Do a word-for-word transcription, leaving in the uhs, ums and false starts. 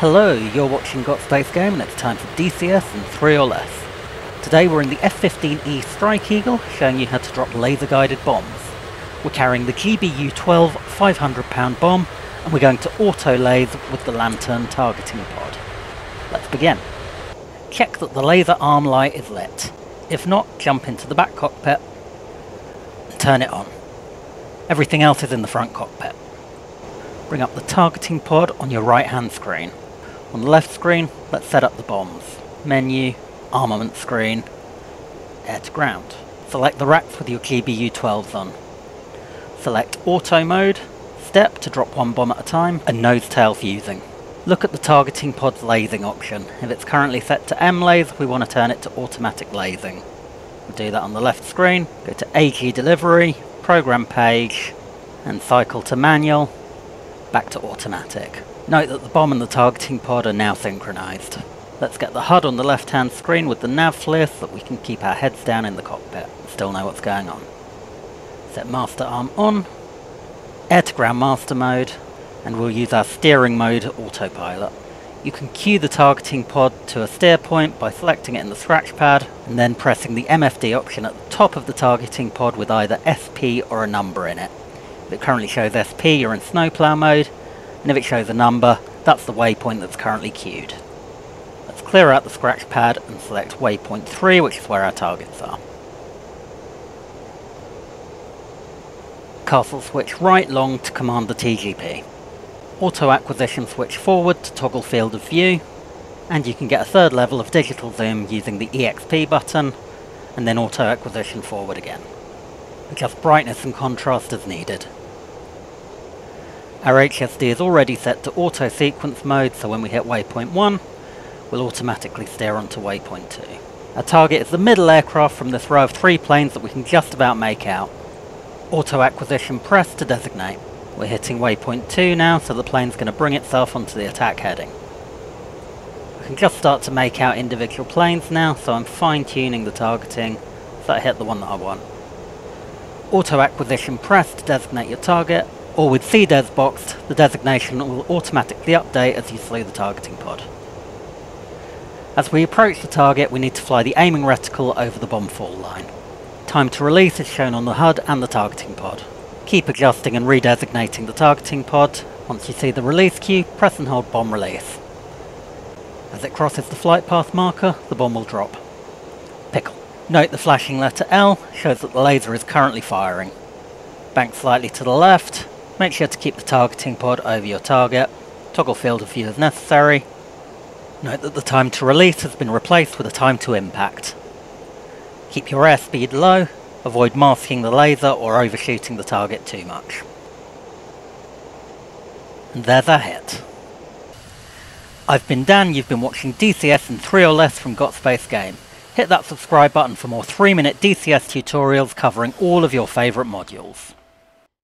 Hello, you're watching Got Space Game and it's time for D C S and three or less. Today we're in the F fifteen E Strike Eagle, showing you how to drop laser-guided bombs. We're carrying the G B U twelve five hundred pound bomb, and we're going to auto-lathe with the LANTIRN targeting pod. Let's begin. Check that the laser arm light is lit. If not, jump into the back cockpit and turn it on. Everything else is in the front cockpit. Bring up the targeting pod on your right-hand screen. On the left screen, let's set up the bombs. Menu, armament screen, air to ground. Select the racks with your G B U twelves on. Select auto mode, step to drop one bomb at a time, and nose tail fusing. Look at the targeting pod's lathing option. If it's currently set to M-lathe, we want to turn it to automatic lathing. We'll do that on the left screen. Go to A G delivery, program page, and cycle to manual, back to automatic. Note that the bomb and the targeting pod are now synchronized. Let's get the H U D on the left hand screen with the nav flare so that we can keep our heads down in the cockpit and still know what's going on. Set master arm on, air to ground master mode, and we'll use our steering mode autopilot. You can cue the targeting pod to a steer point by selecting it in the scratch pad and then pressing the M F D option at the top of the targeting pod with either S P or a number in it. If it currently shows S P, you're in snowplow mode, and if it shows a number, that's the waypoint that's currently queued. Let's clear out the scratch pad and select waypoint three, which is where our targets are. Castle switch right long to command the T G P. Auto acquisition switch forward to toggle field of view, and you can get a third level of digital zoom using the E X P button, and then auto acquisition forward again. Adjust brightness and contrast as needed. Our H S D is already set to auto sequence mode, so when we hit waypoint one, we'll automatically steer onto waypoint two. Our target is the middle aircraft from this row of three planes that we can just about make out. Auto acquisition press to designate. We're hitting waypoint two now, so the plane's going to bring itself onto the attack heading. We can just start to make out individual planes now, so I'm fine-tuning the targeting so I hit the one that I want. Auto acquisition press to designate your target, or with C D E S boxed, the designation will automatically update as you slew the targeting pod. As we approach the target, we need to fly the aiming reticle over the bomb fall line. Time to release is shown on the H U D and the targeting pod. Keep adjusting and redesignating the targeting pod. Once you see the release cue, press and hold bomb release. As it crosses the flight path marker, the bomb will drop. Pickle. Note the flashing letter L shows that the laser is currently firing. Bank slightly to the left, make sure to keep the targeting pod over your target, toggle field of view as necessary. Note that the time to release has been replaced with a time to impact. Keep your airspeed low, avoid masking the laser or overshooting the target too much. And there's our hit. I've been Dan, you've been watching D C S and three or less from Got Space Game. Hit that subscribe button for more three minute D C S tutorials covering all of your favourite modules.